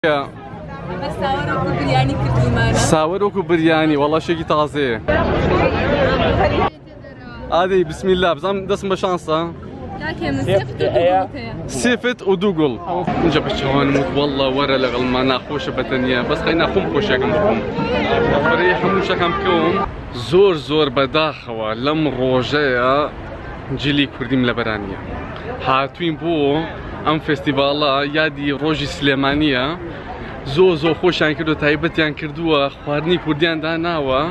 ساور وبرياني كردومانا ساور وبرياني والله شيء طازه. هذه بسم الله بزعم دسمه شانسه سيفت ودوغل نجبت شلون والله ورا لغلمانا خوشه بتنيه بس خلينا نخم خوشكم فريح خوشكم زور زور بداخوا لم روجيا جيلي كرديم لبرانيه هاتوين بو ام فستيفالا يادي روجي سليمانيه زور زور خوشان كردو تايبتيان كردو خواردني كرديان داناوا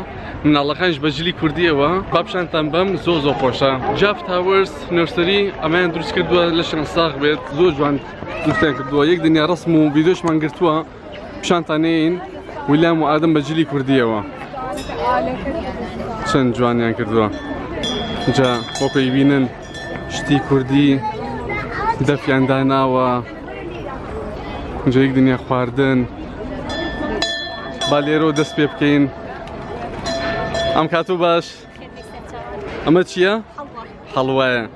من الله خانج بجلي كرديوا بابشان تنبم زور زور خوشا جاف تاورز نرسري امان دروس كردو لشان صاغبت زور جوان دوستان كردو يك دنيا رسم وفيديوش من قرتوا بشان تانين ولام وادم بجلي كرديوا شان جوانيان كردو جا وكو يبينن شتي كردي دفيان داناوا اینجا یک دنیا خواردن بالی رو دست پی بکین ام کاتو باش اما چیه؟ حلوه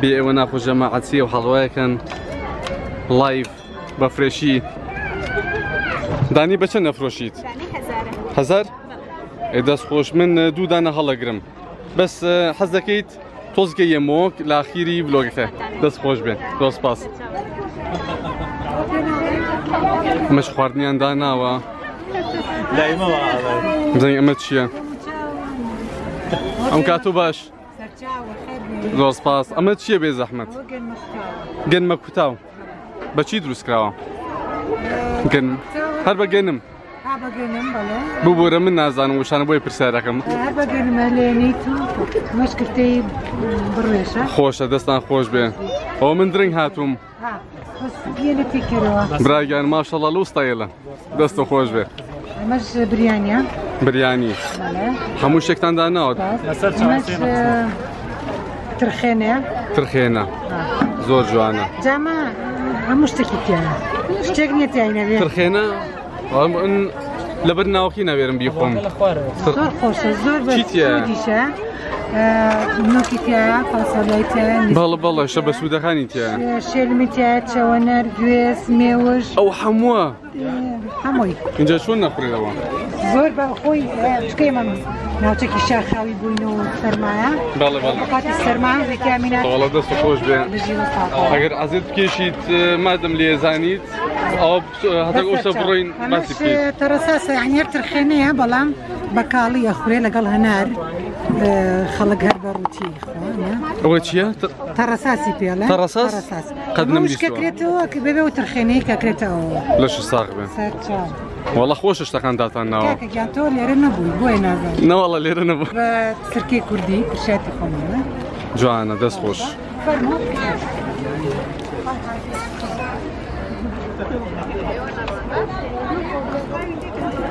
بی ایوانا خو جماعتی و حلوه کن لایف بفرشی دانی بچه نفروشید؟ دانی هزار دست خوش من دو دانه حالا گرم بس حز دکید توز که یه موک لاخیری بلوگته دست خوش بین دست پاس مش خواردنی اندانا و دائما و زين امت شيا ام كاتو باش روز باس امت شيا بي زحمت قن مكتاو بشي دروس كراو قن هر بقنم ببورم من نازانم وشان بوي برساركم هر بقنم هلينيتو مشكلتي بروشا خوشا دستان خوش بي او من درنگ هاتوم براي ما شاء الله لوس طايله دستو خوش به مش بريانيا برياني حموشك تان داناود ترخينا ترخينا زور جوانا جاما حموشتكي تاعنا شتقني تاعنا ترخينا لبرنا وكينا بيرم بيقوم زور خوش زور بسوديشا نوكي تاع فاصولاي تاع بالله بالله شبه سودا خاني تاع شلمي تاع تشوانر جويس ميوج او حموا حموي انجا شو ناكل دابا زور باخوي شكيما ناوتكي شاخاوي بوينو سرمايا بالله بالله قاعد السرمايا زي كامينات والله داس خوش بين اگر عزيز كيشيت مادام لي زانيت او هذاك وصبرين ماسكي تراساسه يعني ترخينيه بلا بكاليه خري لقالها نار خلق هرباروتي اخوان واتشيا تراساسي بيلا تراساس قد نمشي كاكريتو بيبي وترخيني كاكريتو لاش صاغبه والله خوش اشتقان داتنا كاكا كانتو ليرنا بوينا لا والله ليرنا بو تركي كردي برشاتي خونا جوانا داس خوش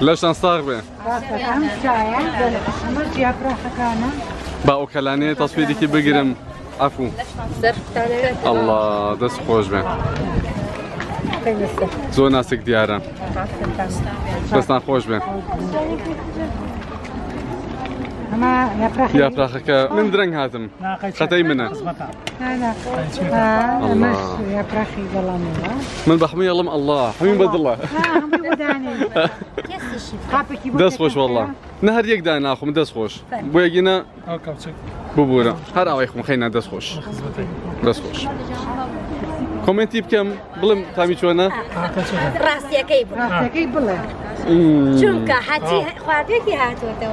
ليش نستغرب؟ باو كلاني تصويرك بقرم عفو الله دس خوش بين زو ناسك ديارة بس نخوش بين يا براخك من درنج هاتم خطي منه لا ماشي يا براخي والله من بحمي الله الله حميم بد الله دس خوش والله نهر يك دانا اخو دس خوش بويجينا ببورا هر او يخو خلينا دس خوش دس خوش كومنتي بكم بلم تامي شونا راسي كيبل راسي كيبل شنكا حتي خواتك هاتو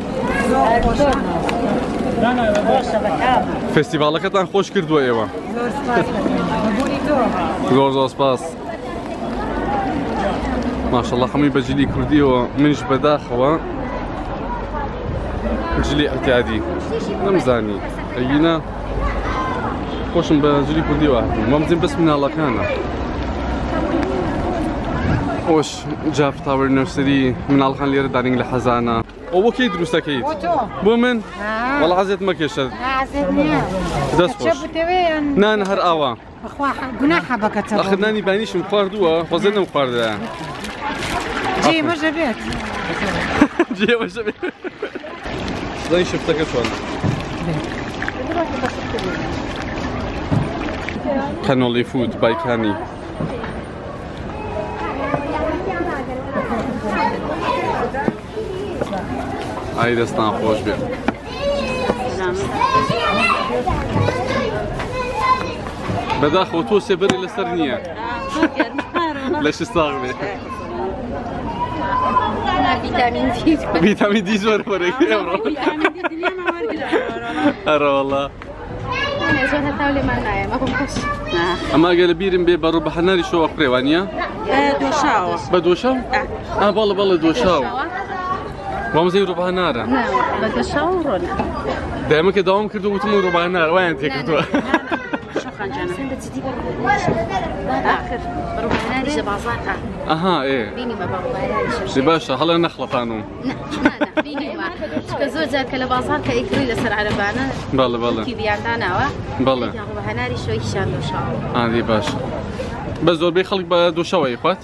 فستیڤاڵەکەتان خۆش کردووە ئێوە؟ زۆر زۆر سپاس. ماشاءالله هەمووی بە جلی کوردیەوە، منیش بەداخەوە جلی ئەتیادی نەمزانی ئەگینە خۆشم بە جلی کوردیەوە هاتم. مەمزین بەس مناڵەکانە. ئەوەش جاف تاوەر نەرسەری مناڵەکان لێرە دانین لە حەزانە. أو كي دروس تكيد؟ بومن؟ والله عزيت ما كيشت. عزيت نيا. دسوش. نا نهر أوا. أخوا جناح بكتر. أخذناني بانيش مقاردوا، فزنا مقاردة. جي ما جبت. جي ما جبت. زين شفتك شلون؟ كانولي فود باي كاني. هاي دستان خوش بێ. بەداخەوە تۆ سێبەری لەسەر نییە. لەش ساغ بێ. ڤیتامین دی زۆر وەرەگرێ ئەمڕۆ. ئەرە وەڵا. ئەمە ئەگە لەبیرم بێ بە ڕووبەهەنەری شەوە قڕێ وانییە؟ دۆشاوە. بە دۆشاو؟ بەڵە بەڵە دۆشاوە. وامزي ربع نارا. نعم، بدي شاورون. دائما كده دوام كده وتمو ربع نار، وين تكدوها؟ شو خانجانا؟ آخر ربع نار جبع صاقع. أها إيه. بيني ما بعرف. سباشة هلا نخلط عنهم. نعم بيني ما. كزوج ذاك اللي بعصاك إكري لسر على بعنا. بالله بالله. كي بيعندنا وا. بالله. ربع نار شوي شان وشاور. عادي باش. بس دور بيخلق بدو شوي إخوات.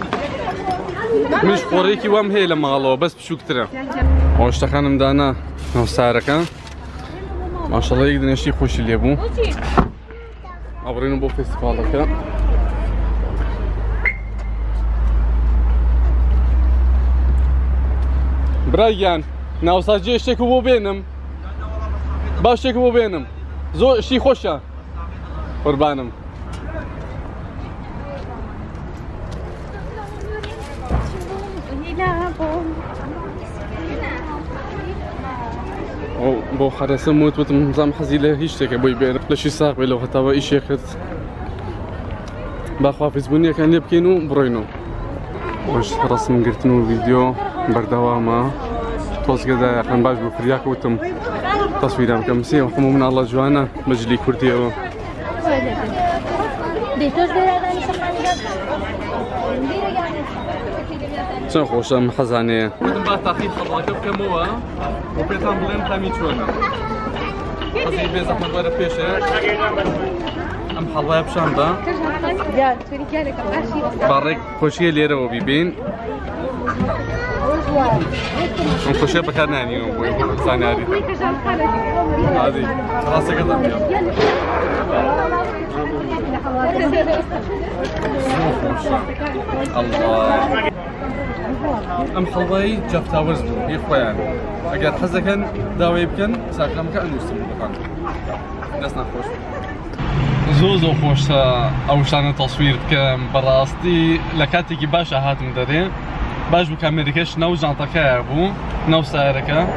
مش قوريكي وام هي لما غلوه بس بشو كتره واشتا خانم دانا نوساركا ما شاء الله يقدر نشي خوش اللي ابو عبرينو بو فيستيفالكا برايان نوساجي اشتكو بو بينم باش اشتكو بو بينم زو شي خوشا قربانم بۆ خەرەسە موت وتم نزام حەزی لە هیچ شتێکە بۆی بێرە لەشی ساق بێ لەو هەتاوە ئیشێکت باخوافیزبوونیەکان لێ بکەین و بڕۆینەوە. ئەوش ڕەسمگرتن و ڤیدیۆ بەردەوامە تۆزگەدایەخان باش بۆ فریاکە وتم تەسویرە بکەم سێوە هەموو مناڵە جوانە بە جلی کوردیەوە. چەند خۆشە ئەم خەزانەیە. وتم با تاقیب خەڵاکە بکەمەوە وپێتان بڵێم خەمی چۆنە. حەزی بێ زەحمەت وەرە پێشە ئەم حەڵایە بشاندا باڕێک خۆشیە لێرەوە بیبین. ئەم خۆشیە بەکار نانیوە بۆی بۆ زانیاری عادی ڕاستەکەتان بیا. الله ام خلطي جاف تاورز يا خويا اگر حزكن داوي بكن ساقم كانوسم بقان دسنا خوش زوزو خوش او شان تصوير كم براستي لكاتي باشا هاتم دري باش بكاميركش نو جانتاكا ابو نو ساركا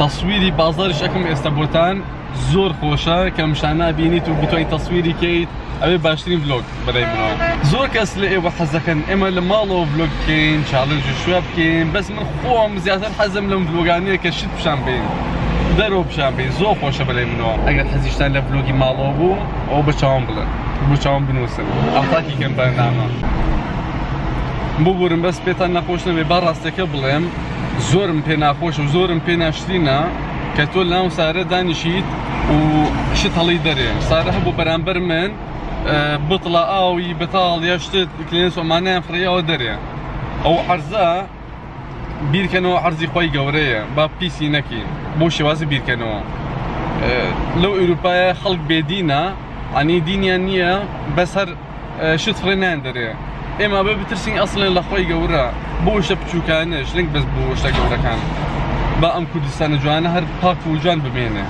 تصويري بازار شكم استبوتان زور خوشا كم شانا بينيتو بتوي تصويري كيت ابي باشترين فلوق براي منو زور كاس لي ايوا حزكن اما لمالو فلوق كاين تشالنج شواب كاين بس من خوهم زياده حزم لهم فلوقانيه كشت بشامبين دارو بشامبين زور خوشا براي منو اگر حزيشتان لفلوقي مالو بو او بشام بلا بشام بنوصل اعطاكي كم برنامه ببورم بس بيتان نخوشنا ببراستك بلم زورم بي ناخوش وزورم بي ناشتينا كتو لهم ساره دانشيت وشت هلي دري ساره بو برانبر من بطلة اوي بطال يشتت كلينس ومانين فريا ودري او حرزه بیرکنو حرزی خوی گوره با پیسی نکی بو شوازی بیرکنو لو اروپای خلق بدینه عنی دینیا نیه بس هر شد فرنان داره اما ببترسین اصلا لخوی گوره بوش بچوکانش لنگ بس بوش گوره کن با ام کردستان جوانه هر پاک و جوان بمینه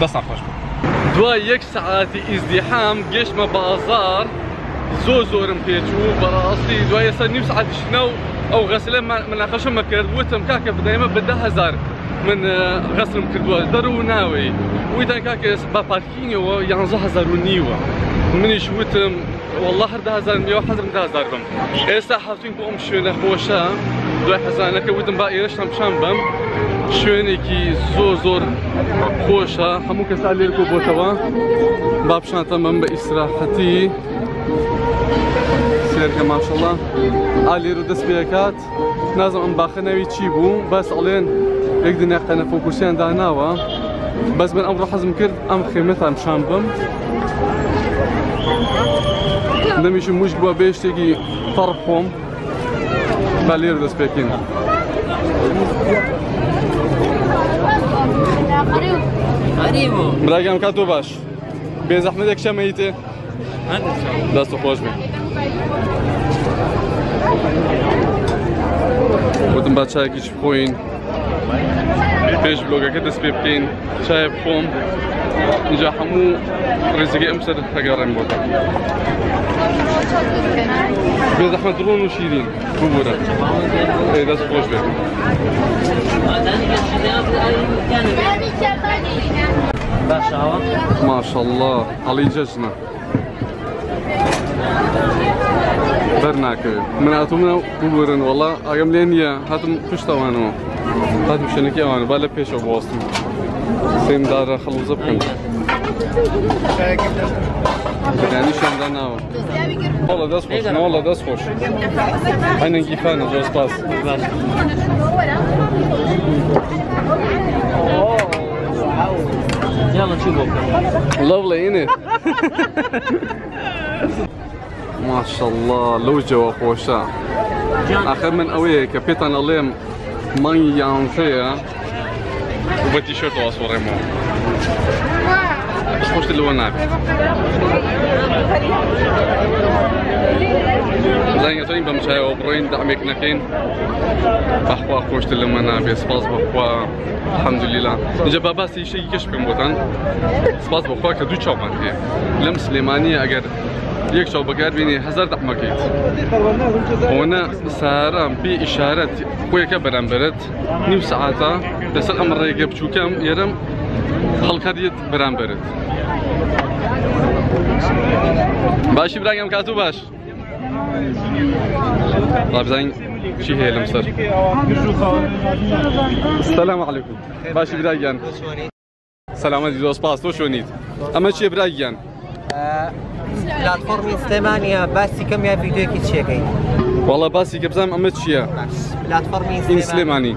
بس نخوش بود دوا یک ساعتی ازدحام گشم بازار زور زورم پیچو براستی دوا یسا نیم ساعتش نو او غسله من آخرش ما کرد وتم کاک بدایم بده هزار من غسلم کردو درو ناوی ویدن کاک با پارکینگ و 11000 نیو منش وتم والله هر 10000 نیو حزم 10000 بم ایسا حاطین بوم شونه خوشا دوا حزانه کودم با ایرشم شامبم شوێنێکی زۆر خۆشە هەموو کەسا لێرکۆ بۆتەوە با پیشانتە من بە ئیستراحەتی سێرکە ماشەڵڵا ئا لێرە دەست پێکات نازانم ئەم باخەنەوی چی بوو بەس ئەڵێن یەک دنیا قەنەفە کورسیان داناوە بەس من ئەمڕۆ حەزم کرد ئەم خێمەتان پیشان بم نەمیشم موشک بووە بێ شتێکی تەڕ بخۆم با لێرە دەست پێکەین براكم كاتو باش بزحمتك شميتي دستو خوش بي وتم با چايكي بخوين پيش بلوگاكي دست پي بكين چاي بخوم اینجا هەموو ڕێزگەی ئەم سەر تەگەڕێم بۆتە بێ زەحمەت ڕۆن و شیرین ببوورە دەست خۆش بێت ماشەڵڵا هەڵی جەژنە بەرناکەوێت من هاتوومە ببوورن وەڵا ئەگەم لێ نییە هاتم پشتەوانەوە هاتم شوێنەکەیەوانە با لە پێشەوە بوەستم سيم دارا خلوزة بكم يعني شمدان هوا والله داس خوش والله داس خوش أنا كيفانا جوز طاس يلا شوفوا لوفلي إني ما شاء الله لو جوا خوشا آخر من قوية كابيتان الليم ماني يانفيا وبدي شورت واصور مو بس خوش اللي وناب لا يطين بمشاي وبروين دعمك نكين اخوا خوش اللي منابي سباز بخوا الحمد لله جاب باسي شيء كش بموتان سباز بخوا كدو تشومان لم سليماني اگر یک شو بگر بینی هزار دعمه کیت اونا سهرم بی اشارت خوی که برم برد نیم ساعتا دەسەر ئەم ڕێگە بچووکەم ئێرەم خەڵکەریت بەرامبەرت باشی براگەم کاتوو باش بزانین چی هەیە لەمسەر سەلام عەلیکم باشی براگیان سەلامەتی دۆست پاس تۆ شۆنیت ئەمە چیە براگیان پلاتفۆڕمی سلێمانیە باسی کەم یا ڤیدۆیەکی چیەکەین وەڵا باسی کە بزانم ئەمە چییە پلاتفۆڕمی سلێمانی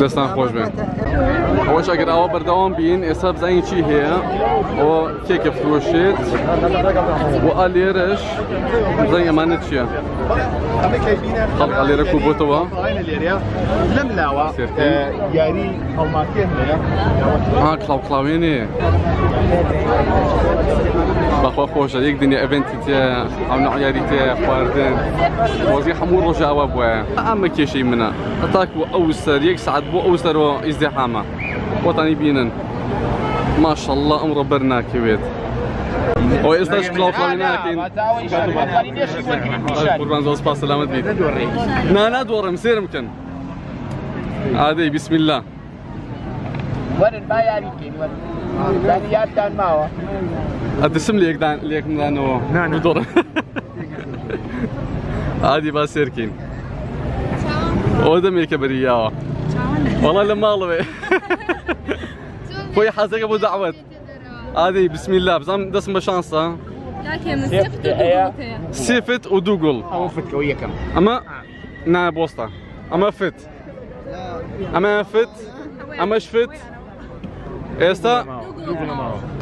دەستان خۆش بێت ئەوەش ئەگەر ئەوە بەردەوام بین ئێستا بزانین چی هەیە ئەوە کێکە فرۆشێت و ئا لێرەش بزانین ئەمانە چییە خەڵک ئا لێرە کوبۆتەوە لەم لاوە یاری هەڵماکێن هەیە ها کڵاوکڵاوێنێ بەخوا خۆشە یەک دنیا ئەڤێنتی تێ ئەو نەع یاری تێ خواردن وەزی هەموو ڕۆژە ئەوە بووایە ئەمە کێشەی منە هەتاکوو ئەو سەر یەک سەعات بۆ ئەو سەرەوە ئیزدیحامە وەتانی بینن ماشەڵڵا ئەمڕۆ بەرناکەوێت او استاش بلاو فلاناكين قربان زوز باس سلامت بيت لا لا دور مسير ممكن عادي بسم الله ورن با ياريكين ورن دانيات دان ماوا ادسم ليك دان ليك منانو دور عادي باسيركين او دمي كبريا والله لما الله خويا حازق ابو دعوات هذه بسم الله بزاف دسم شانسه لكن سيفت ودوغل او فت ويا كم اما نا بوسطه اما فت اما شفت استا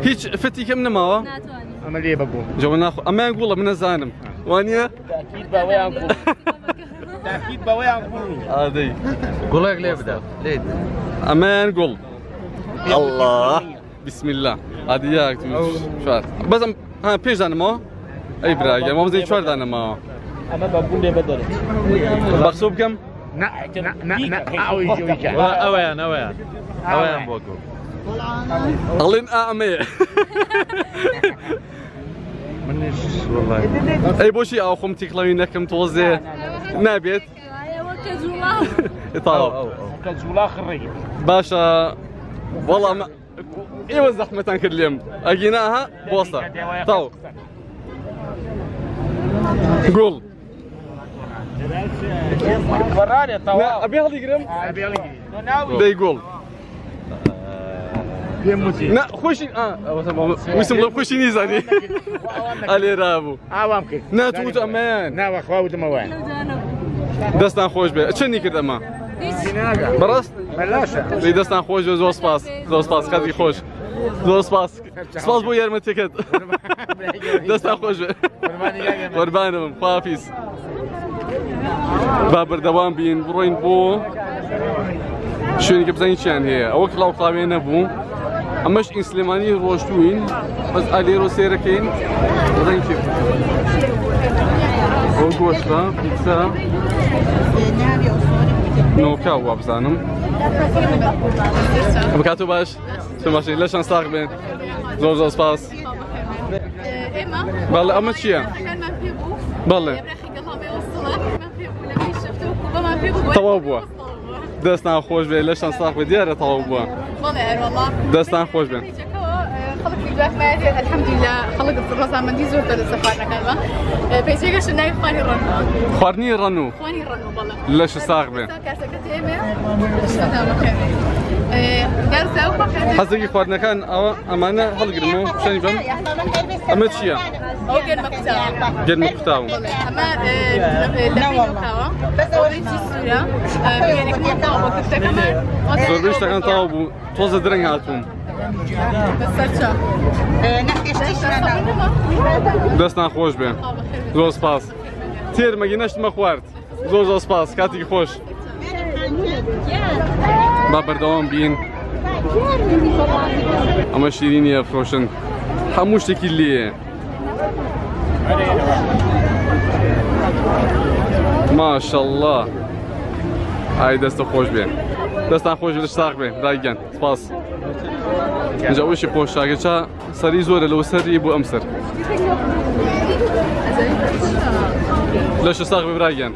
هيك فتي كم نما اما ليه بقول جونا اما نقول من الزانم وانيا تاكيد باوي نقول تاكيد باوي نقول هذه قول لك ليه بدا ليه اما نقول الله بسم الله هذه ياك شوف بس ها بيج انما اي براك ما بزيد شوار انما اما بقول ليه بدل مغصوب كم نا نا نا او يجيك اوان بقول أغلين أعمي منيش والله أي بوشي أو خمتي كلاوينا كم توزي نابت وكزولا وكزولا خري باشا والله ما إيوا زحمة تنكر اليوم أجيناها بوسطة طاو قول وراني طاو أبي هذي قريم أبي هذي ده يقول لا خوشي ويسم الله خوشي نيزاني علي رابو عوامك نا توت امان نا واخوات موان دستان خوش بي شني كده ما براس بلاشا لي دستان خوش زو سباس زو سباس خدي خوش زو سباس سباس بو يرمي تيكت دستان خوش قربانهم خافيس بابر دوام بين بروين بو شنو كبزين شان هي اوك لو طابين ابو اماش ان سليماني روشتوين بس علي روسير كاين زين كيف وكوستا بيتزا نوكا وابزانم بكاتو باش سماشي لا شانس تاغبن زوج اسباس ايما بالله اماتشيا بالله طوابوا دستان خوش بين ليش انصح بديره طوبه والله والله دستان خوش بين خلق الجواف ما الحمد لله خلق الرصا ما ديزور تاع السفاره كلمه بيسيكش نايف خاني رنو خواني رنو والله ليش صاغ بين سكرتي ايما قرصه وخدي حسكي خواتنا كان امانه خلق رمو شنو بهم امتشيا جد مقطع ما ما شاء الله هاي دسته خوش بين دستان خوش ليش ساق بين رايقان سباس نجا وشي خوش شاكتشا سري زوره لو سري بو امسر ليش ساق بين رايقان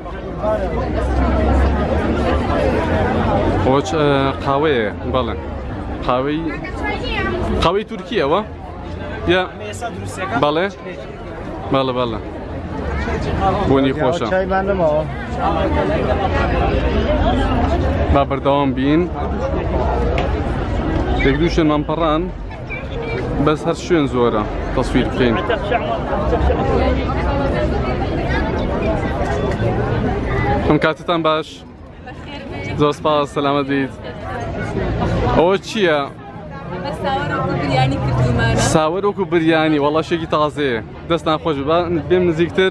خوش قهوه بالله قهوه تركيه وا يا بالله بالله بوني خوشا بابر دوام بين دكدوشن منبران بس هرشون زوره تصوير كاين كمكاتتان باش زو سباس سلامت بيت او تشيا ساور وكو برياني والله شيء طازه دستنا خوش بين نزيكتر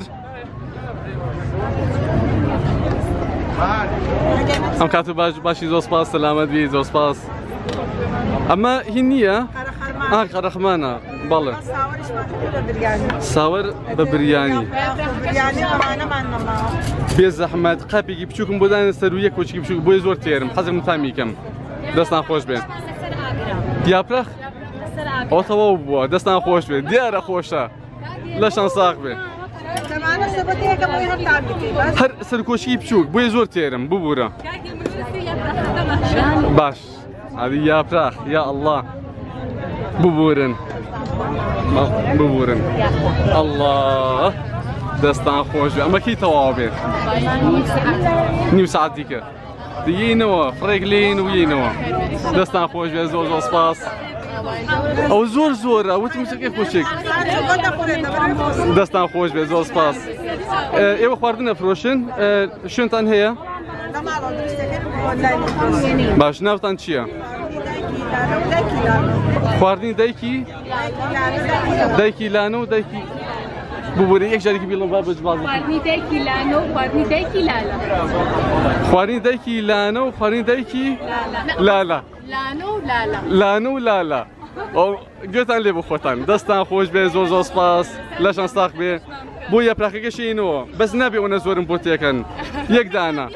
هم كاتب باشي زو سباس سلامت بي زو سباس اما هنيه قرخمانه بالله ساور ببرياني بي زحمت قابي كيبشوكم بودان سرويه كوتشي كيبشوك بو زور تيرم حزر متاميكم دستنا خوش بين يابرخ او تو بو دستان خوش بي دياره خوشه لا شانساق بي تماما سبتي كم وين تعبتي هر سركوشي بشوك بو زور تيرم ببورا باش هذه يابرخ يا الله ببورن الله دستان خوش بي اما كي توابي نيو ساعات ديكه ينوا فريغلين وينوا داس نافوج بها زوج وصفاص او زور زور او تمشي كيف كلشي داس نافوج بها زوج وصفاص ايوا خواردنا فروشن شنو تنهي باش نافط انشيا خواردين دايكي دايكي لانو دايكي بوري یک جاری که بیلون بار بچ باز خوردنی دایکی لانو خوردنی دایکی لالا خوردنی دایکی لانو خوردنی دایکی لالا لانو لالا لانو لالا او گوتن لب خوتن دستان خوش به زور زور سپاس لاشان ساق به بو یا پرخه شینو بس نبی اون زورم بوتیکن یک دانا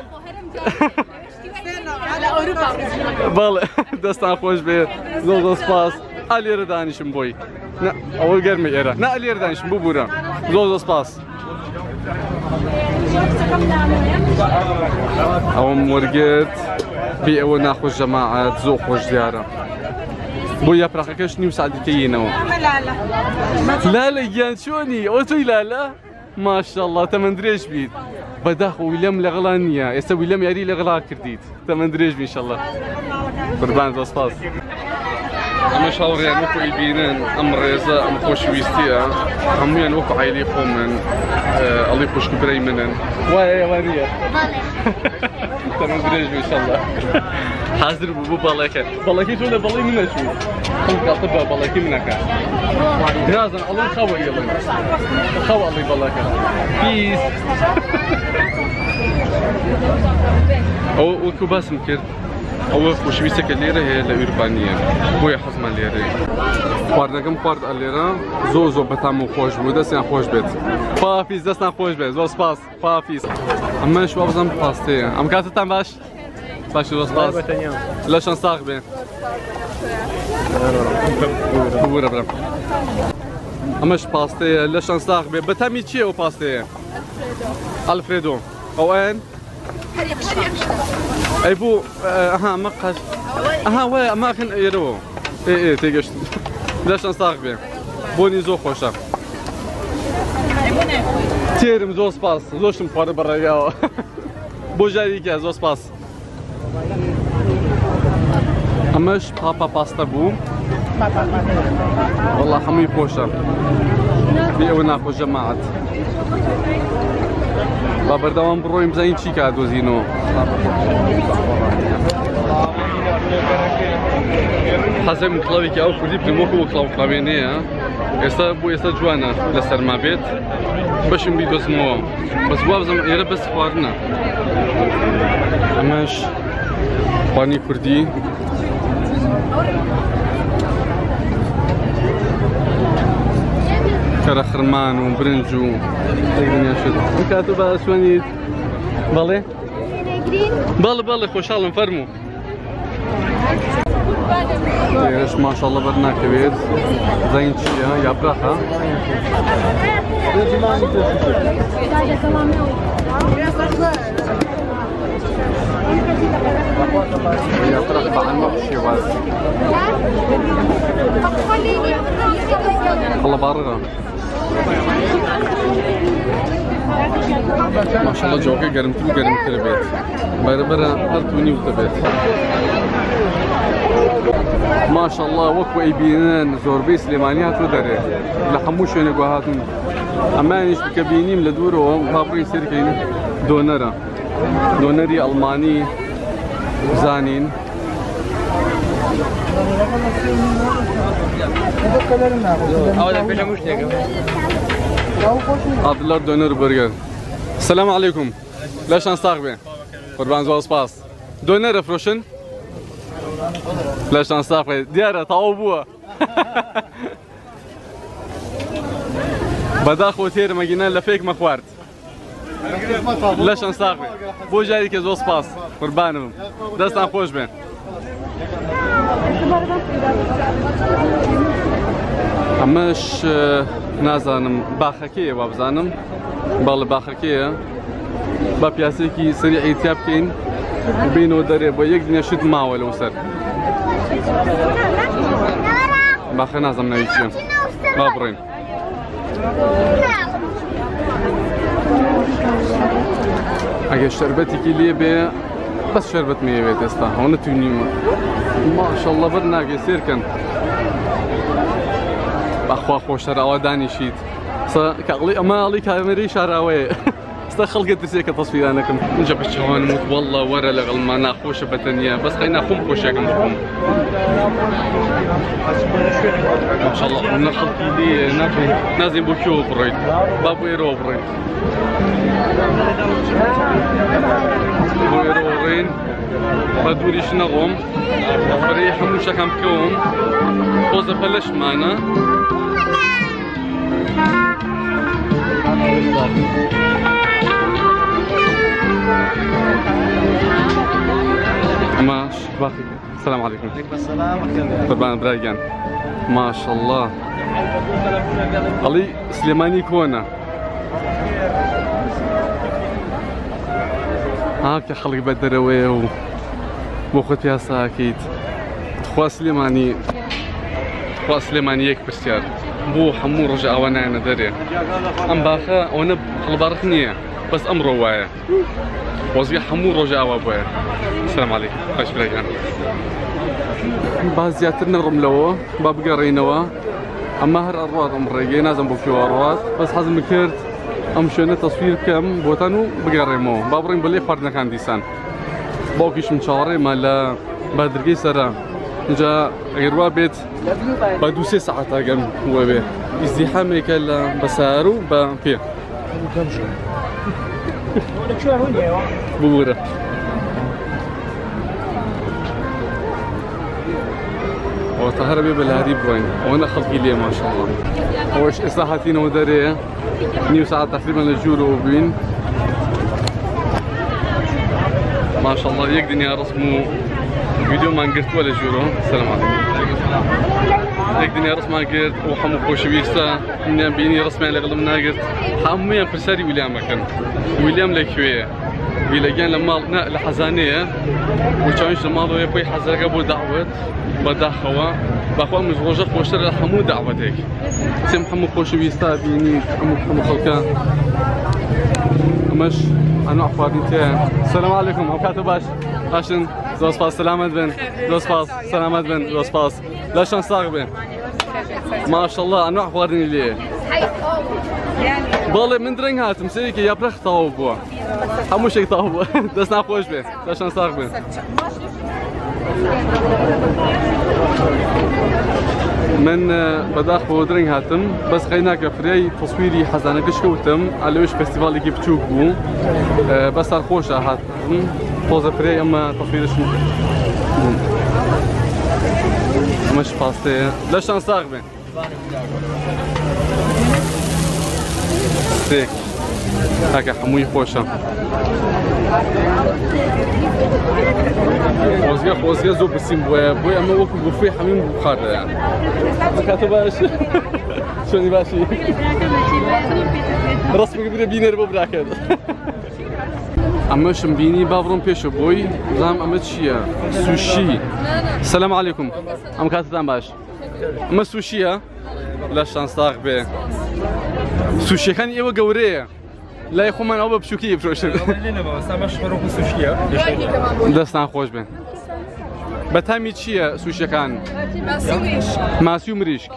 بالا دستان خوش به زور زور سپاس علی ردانیشم بوی نه اول گرمی ایرا نه علی ردانیشم بو بورم زوز سپاس او مرگت بی او ناخوش جماعت زو خوش زیاره بو یا پرخکش نیم ساعتی که یه نو لالا یان چونی او توی لالا ماشاءالله تمندریش بید بداخو ویلم لغلا نیا ایسا ویلم یاری لغلا کردید تمندریش بید انشالله قربان زو سپاس اما شاوريان وكو يبينن ام ريزا ام خوشويستيا هميان وكو عيلي خومن اللي خوش كبري منن واي واريه تمام دريج ان شاء الله حاضر بو بالاكه بالاكي تولا بالاي منا شو كل قطبه بالاكي منك رازن الله خوي يلا خوي الله بالاكه بيس او وكو باسم كرت أول خوشويسة كليرة هي الأوربانية بويا حزمة ليرة خواردنكم خوارد الليرة زو زو بتامو خوش بو دستان خوش بيت فافيز دستان خوش بيت زو سباس فافيز أما شو أفضل باستية أم كاتتان باش باش زو سباس لاشان ساق بين بورا برام أما شو باستية لاشان ساق بين بتامي تشي أو باستية ألفريدو أو أين اي بو اها مقهى اها وي ما كان يرو اي تيجي لاش نساق بيه بوني زو خوشا تيرم زو سباس زوشم فار برا ياو بوجاريكا زو سباس اماش بابا باستا بو والله حمي خوشا بيونا خوش جماعه بابر دوام برویم زنی چی که دوزینو حسیم کلاوی که او کردی پریموکو کلاو کلاوی نیه استا بو استا جوانه لسر ما بید باشیم بیدوزمو بس وابزم ایره بس خوارنه امش خوانی کردی كره خرمان وبرنج و الدنيا شد كاتو بقى سوانيت بالي بالي بالي خوش الله نفرمو ايش ما شاء الله برناك كبير زين شيا يا براحه يا براحه طبعا ما في شيء والله بارغه ما شاء الله جوكي قرمتو قرمت البيت برا قرتوني وتبيت ما شاء الله وكو ايبينان زوربي سليمانيات ودري لحموش انا قوهاتن امانش بكابينيم لدوره وبابري سيركين دونرا دونري الماني زانين عبد الله دونر برجر السلام عليكم ليش نستقبل قربان زواج باس دونر فروشن ليش نستقبل ديارة طاوبوا بدأ خوتير ما جينا لفيك مخوارد ليش نستقبل بو جاري كزواج باس قربانهم دست نخوش بين اماش نازانم باخكيه وابزانم بال باخكيه با پیاسەیەکی سریع ئیتیاب بکەین بینەوە دەرێ بۆ یەک دنیا شت ماوە لەوسەر باخە نازانم ناوی چییە با بڕۆین ئەگەر شەربەتێکی لێ بێ بس شربت مية بيت استا هون تونيمة ما شاء الله بدنا كيسير كان أخو شراوة داني شيت صا كأغلي ما علي كاميري شراوة استا خلقت تسيك التصوير أنا كم نجيب الشوان موت والله ورا لغل ما ناخوش بتنيا بس خلينا خوم خوشكم خوم ما شاء الله من خلقي دي نازل بوكيو بريد بابو إيرو بريد ويرورين بدوري شنغم فريق حموشة كم كوم فوز بلش معنا ماش باقي السلام عليكم السلام عليكم طبعا برايان ما شاء الله علي سليماني كونا هاك خلق بدروي وبخوت يا ساكيت خوا سليماني خوا سليماني يك برسيار بو حمو رجع وانا انا دري ام باخا وانا خلبرتني بس امر هوايه وزي حمو رجع وابويا السلام عليكم خش بلاك باز ياتنا رملو باب قرينوا اما هر ارواد امري لازم بكيو ارواد بس حزم كرت امشينا تصوير كم بوتانو بقريمو بابرين باللي فردنا كان ديسان باوكيش مشاري مالا بدركي سرا نجا غير وابيت بدو سي ساعات كم هو به ازدحام هيكلا بسارو بفيه بورا وطهر بي بالهادي بوين وانا خلقي ليه ما شاء الله واش اصلاحاتينا وداريه نيو ساعة تقريبا الجولة وبين ما شاء الله يقدني رسمو فيديو ما نقرت ولا جولة السلام عليكم يقدني رسم ما نقرت وحمو خوش بيستا من بيني رسمي على غلم ناقرت حمويا برساري ويليام مكان ويليام لكوية ويلاقيان لما لحزانية وشانش الماضي يبوي حزاك ابو دعوة بداخوا باخوا من روجا خوشتر لحمو دعوتك سي محمد خوشوي ستابيني محمد خلكا مش انا عفوادي تاع السلام عليكم وكاتب باش عشان زوس باس سلامات بن زوس باس سلامات بن زوس باس لا شان صاغبه ما شاء الله انا عفوادي لي بالله من درين هات مسيكي يا برخ طاوبوا همو شي طاوبوا دسنا خوش به لا شان صاغبه من بداخ بودرين هاتم بس خلينا كفري تصويري حزانة كشكوتم على وش فستيفال كيف تشوفوا بس الخوشة هاتم طوزة فري اما تصويرش مش فاستي ليش انا صاغبة هيك هاك حموي خوشة خوزيا زوب بسيم بويا بويا اما وكو بوفي حميم بخار يعني مكاتو باش شوني باشي رسمك بدا بينير ببراكد اما شمبيني بافرون بيشو بوي زعما اما تشيا سوشي السلام عليكم اما كاتو تام باش اما سوشي ها لا شانس تاغبي سوشي كان ايوا قوريه لا يخو من عوبة بشوكية بشوشي دستان خوش بين بتهمي چيه سوشي كان ماسيوم ريشك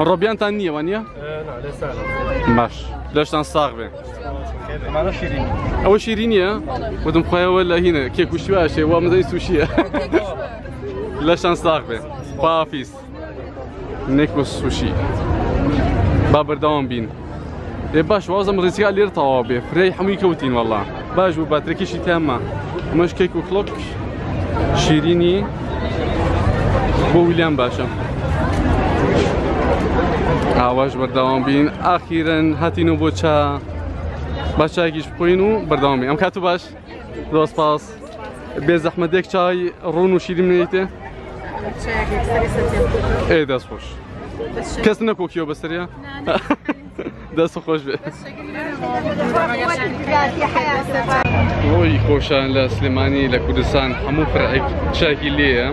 الربيان تانية وانية؟ لا لسه لا باش لاشتان صاغ بين معنا شيرينية اول شيرينية ودم خويا ولا هنا كيك وشي باشي ومدني سوشية لاشتان صاغ بين بافيس نيكو سوشي بابر دوام بين اي باش وازم ريسيا لير طوابي فري حمي كوتين والله باش وباتريكي شي تامه مش كيك وكلوك شيريني بو ويليام باشا واش بردوام بين اخيرا هاتينو بوتشا باشا كيش بوينو بردوام بين ام كاتو باش دوس باس بي زحمه ديك شاي رونو شيرينيته اي داس خوش كاسنا كوكيو بسريا دست خوش به وای خوشان لسلمانی لکردستان همون فرعی شکلیه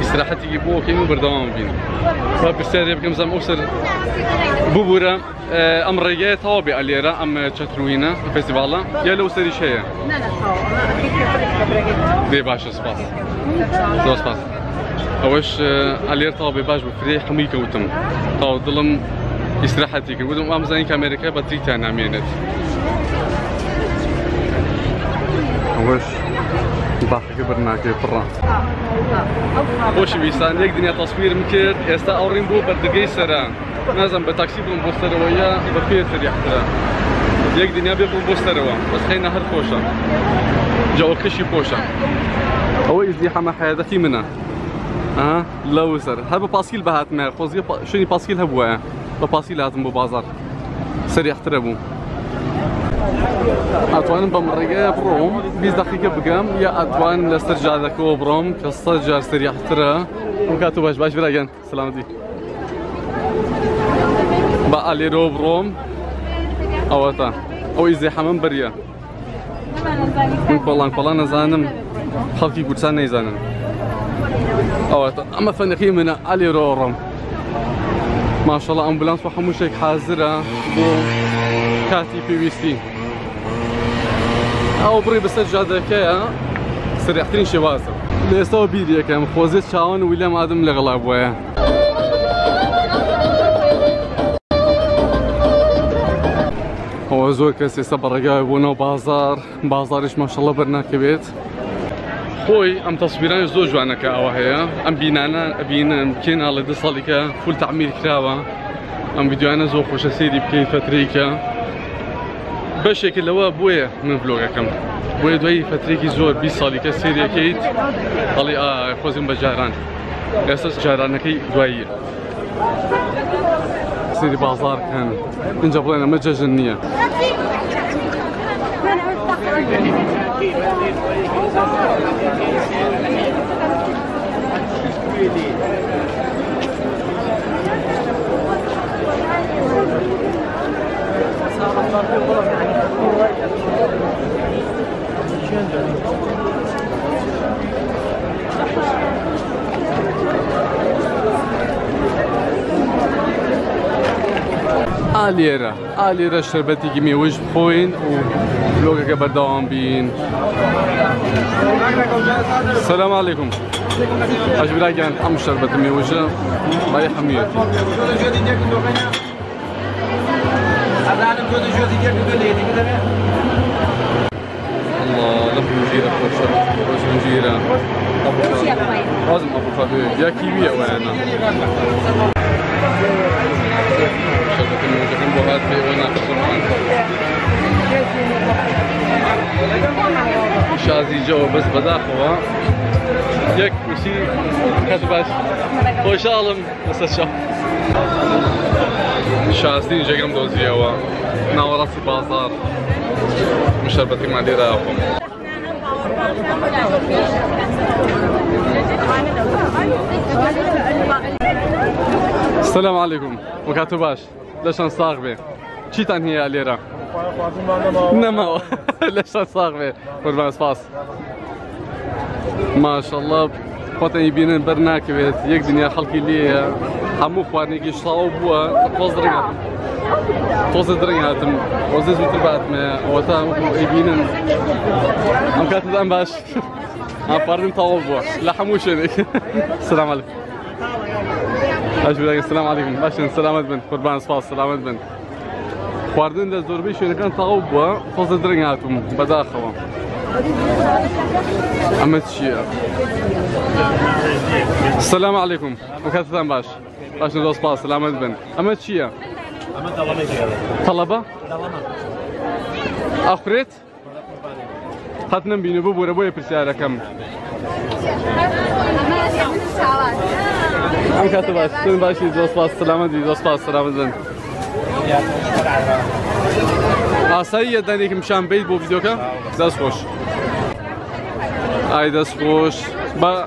استراحتي يبو كينو بردوام بينا صاب السريه بكم زعما اوسر بوبورا امريه طابي عليرا ام تشتروينا فيستيفالا يلا وسري شيء لا لا دي باش اسباس دوس باس اوش علير طابي باش بفري حميك وتم طاو ظلم استراحتي كنودم امزاني كاميريكا باتريتا نامينت اوش ضحكي برناكي برا خوش بيسان يك دنيا تصوير مكير استا اورين بو بردقي سران نازم بتاكسي بون بوسترويا بفيتر يحترا يك دنيا بيبون بوستروا بس خلينا هر خوشا جو كشي خوشا هو يزي حما حياتي منا اه لوسر هب باسيل بهات ما خوزي شني باسيل هبوا باسيل هاتم ببازار سري يحتربو أتوان بمرقة بروم 20 دقيقة بقام يا أتوان لاسترجع ذاكو بروم كاسترجع سريع ترى وكاتو باش براقان سلامتي بقى ليرو بروم أوتا أو إزي حمام بريا والله نزانم خلقي قدسان نيزانم أوتا أما فنقي من أليرو بروم ما شاء الله أمبولانس وحموشك حاضرة كاتي بي بي سي او بري بسجع ذكايا سريحتين شوازر ليسو بيديا كام خوزيت شاون ولا مادم لغلاب ويا هو زور كاسي صبر جايبونا بازار بازارش ما شاء الله برناك بيت خوي ام تصويران زوج وانا كاوهيا ام بينانا بينا يمكن على دصالك فول تعمير كراوه ام فيديو انا زو خوش سيدي بكين فتريكا بشكل لوا بويا من فلوقكم بويا دوي فتريكي زور بي صالي كسيريا كيت طلي خوزم بجهران اساس جهرانكي دوي سيدي بازار كان نجيب لنا مجاجنيه آليرا شربتي كمية وجه بخوين وبلوغة كبر دوام بين السلام عليكم اش براكان ام شربت كمية وجه الله يحميك الله لف نجيرة خوشة خوش نجيرة لازم أبو خبيب يا كيوية وأنا شربة الموجودين بوهات في وأنا خسران شازي جو بس بداخوا يك وشي كتباش خوش عالم بس الشهر شازي جاكم دوزي هوا ناورا في بازار مشربتك مع ديرها اخوهم السلام عليكم وكاتو باش لشان صاغبي شي تاني هي اليرا نما لشان صاغبي قربان اسفاس ما شاء الله خوتني بينن برناكي بيت يك دنيا خلقي لي حمو خوانيكي شطاو بوا تقوزرقا توز دريناتم وزيز متربات ما وتا ايبينن ام كاتب ام باش ام بارن طاوبو لا حموش هذيك السلام عليكم اجبرك السلام عليكم باش سلامات بن قربان صفاص سلامات بن خواردن ذا زوربي شي كان طاوبو توز دريناتم بداخوا ام تشي السلام عليكم وكاتب ام باش نوص باص سلامات بن ام تشي طلبة؟ أخريت؟ خاتنا بيني بوبورا بويا برسيارة كم؟ أم كاتباش سن باشي دوس باس سلامة دي دوس باس سلامة زين أسيّد دانيك مشان بيت بو فيديوكا؟ داس خوش أي داس خوش با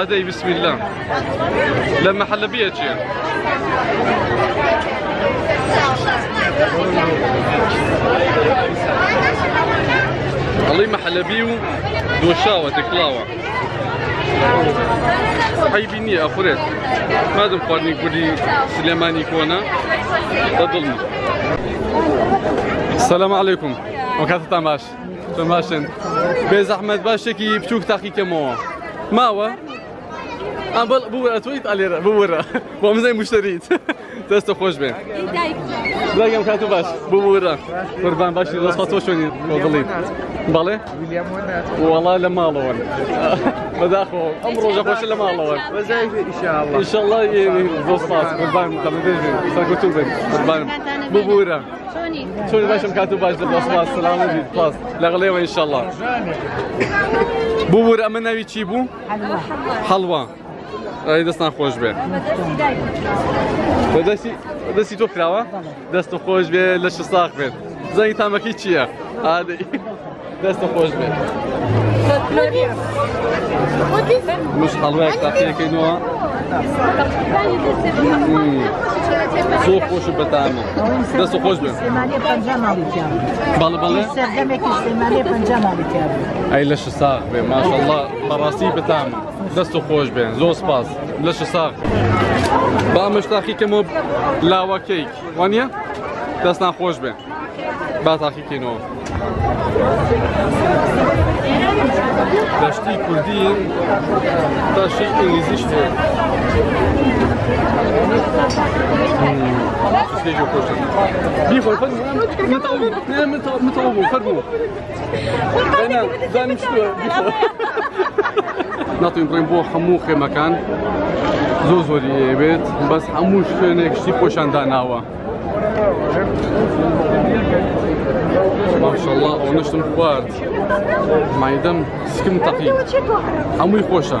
هذا بسم الله. لما حل بيه شيء. الله محل بيو دوشاوة تكلاوة. حيبيني أخرت ما دم قارني كودي سليماني كونا تضلني. السلام عليكم. وكانت تماش تماشن بيز أحمد باشا كي بشوك تاخي كموا ما هو أنا بورا تويت على را بورا وامزاي مشتريت دستو خوش بين لا يوم كاتو باش بورا قربان باش راس خاطو شوني وضليت بالي والله لا ما الله هذا اخو امره جابوش لا ما الله ان شاء الله ان شاء الله البوصات قربان قربان بورا شوني باش كاتو باش البوصات سلامه دي باس لا غليوه ان شاء الله بورا مناوي تشيبو حلوه حلوه هاي دستان خوش بێ دەستی تۆ کراوە دەستە خۆش بێ لە شساق بێت زەنگی تامەکەی چییە؟ عادی دەستە خۆش بێت مش هەڵوەیەک تاقیەکەینەوە زۆر خۆشە بەتامە دەستە خۆش بێ بەڵێ بەڵێ ئەی لە شساق بێ ماشەڵڵا بەڕاستی بەتامە دەست و خۆش بێن زۆر سپاس لەش ساق بامەش تاقیکەمەوە لاوەکەیک وانە دەستان خۆش بێن با تاقیکەینەوە دەشتی کوردین دەشتی ئینگلیزیش هەیە سێجۆ خۆشە بیخۆر فەرمو متاو بوو فەرمو بەنا زانیم شتووە بیخۆر ناتوین بڕێم بۆ هەموو خێمەکان زۆر زۆری ئەیەوێت بەس هەموو شوێنێک شتی پۆشانداناوە ماشەڵڵا ئەو نشتم خوارد مایدەم سکم تەقی هەمووی خۆشە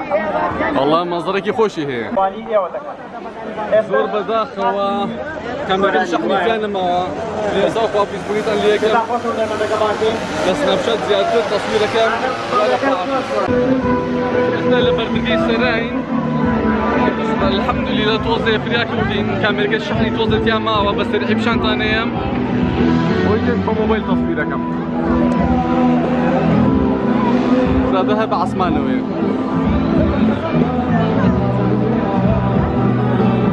وەڵڵا مەنزەرێکی خۆشی هەیە زۆر بەداخەوە کەمەکەم شەقمیزانمەوە لێزا خوا فیسبووکتان لێکەم لە سنەپشەت زیاتر تەسویرەکەم ئێستا لە بەردەگەی سەراین الحەمدوللا تۆزێ فریا کردین کامێرەکە شەحنی تۆزێتیان ماوە بەسەر ئێپشانتان هەیە وەیتێک بە مۆبایل تەسویرەکەم زادە هەبە عەسمانەوەیە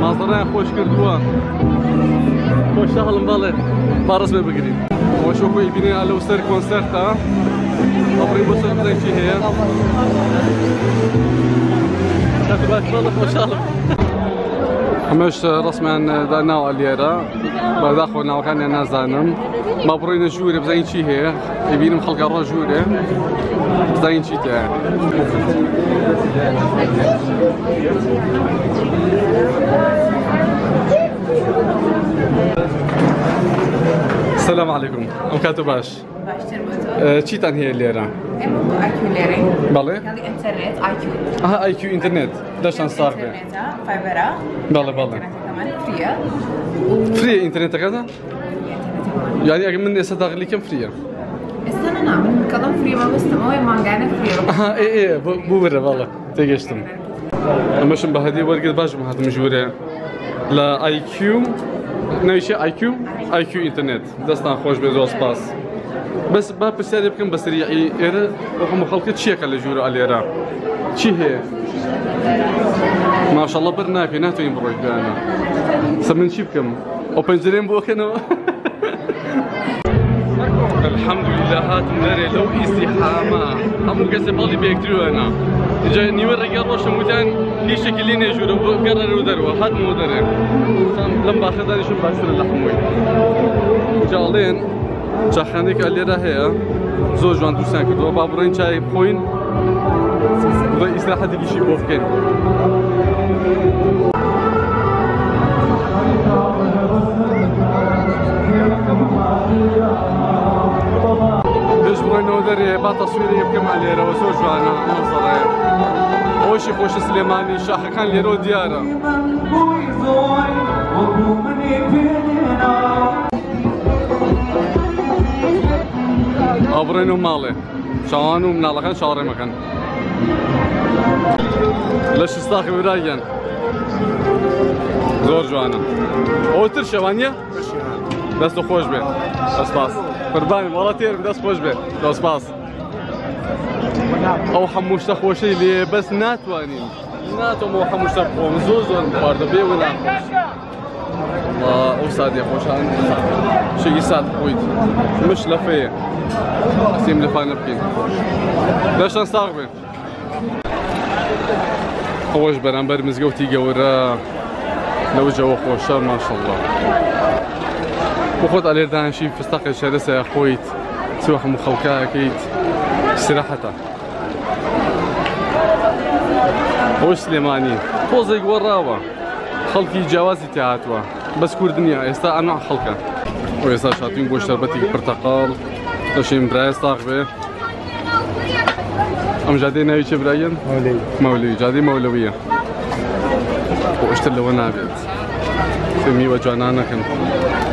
مازەڕیان خۆش کردووە خۆشتە هەڵم بەڵێ با ڕەسمێ بگرین خۆش وەکوی بینێ لەو سەر کۆنسەرتە ئەبڕی بۆ سەر بزانین چی هەیە ئەمەش ڕەسمیان داناوە لێرە بەداخۆ ناوەکانیان نازانم ما بڕۆینە ژوورێ بزانین چی هەیە ببینم خەڵکە ڕۆ ژوورێ بزانین چیتە السلام عليكم ام كاتو باش چیتان هەیە لێرە بەڵێ ئای کیو ئینتەرنێت دەشتان ساغ بێ بەڵێ بەڵێ فریە ئینتەرنێتەکەدا یانی ئەگە من ئێستا داخلیکەم فریە ئێستا نەنامن کەڵەم فریە مەبەستم ئەوەیە مانگانە فریە بوورە بەڵێ تێگەشتم ئەمەشم بە هەدیە وەرگرت باشم هاتم ژوورێ لە ئای کیو نەویشە ئای کیو ئای کیو ئینتەرنێت دەستان خۆش بێ زۆر سپاس بس با پرسیارێ بکەم بە سریعی ئێرە هەموو خەڵکە چیەکە لە ژوورە ئەلێرە چی هەیە ماشەڵڵا بەر ناکەی ناتوانین بڕۆیت بیانە سە من چی بکەم ئەو پەنجەرێم بۆ ئەکەنەوە الحمدلله هات نري لو استحامة همو قصة بالي بيكترو أنا تجا نيو الرجال روشن متان في شكلين يجورو قرروا دروا هات مو دروا لما أخذني شو بحسر اللحموي جالين شحنك اللي راهي زوج وان دوسان كدوا بابرين شاي بخوين ولا إسراحة تجيشي بوفكين بات تصويري بكم على ليرة وسوجوانا نصرايا وشي خوش سليماني شاح كان ليرو ديارة أبرينو مالي شعانو منالخان شعري مكان لش استاخي برايان زور جوانا أوتر شوانيا دستو خوش بي أسباس قرباني والله تير بدست خوش بي أسباس او حموشتا خوشي اللي بس ناتواني ناتو مو حموشتا بخوم زوزون باردبي ولا الله او سادي خوشان شي ساد خويت مش لفيه اسيم لفان بكين باش نصاغبي خوش برانبر مزقوتي قورا لو جو خوشا ما شاء الله وخوت على دان شي فستاق شرسه يا خويت سوح مخوكا اكيد استراحة وش سليماني فوزيك وراوة خلقي جوازي تاعتوا بس كور دنيا استا انواع خلقه ويسا شاطين بو شربتي برتقال تشي مدراس صاحبي ام جادي نايتش براين مولوي جادي مولويه واشتلوا نابت فمي وجنانا كن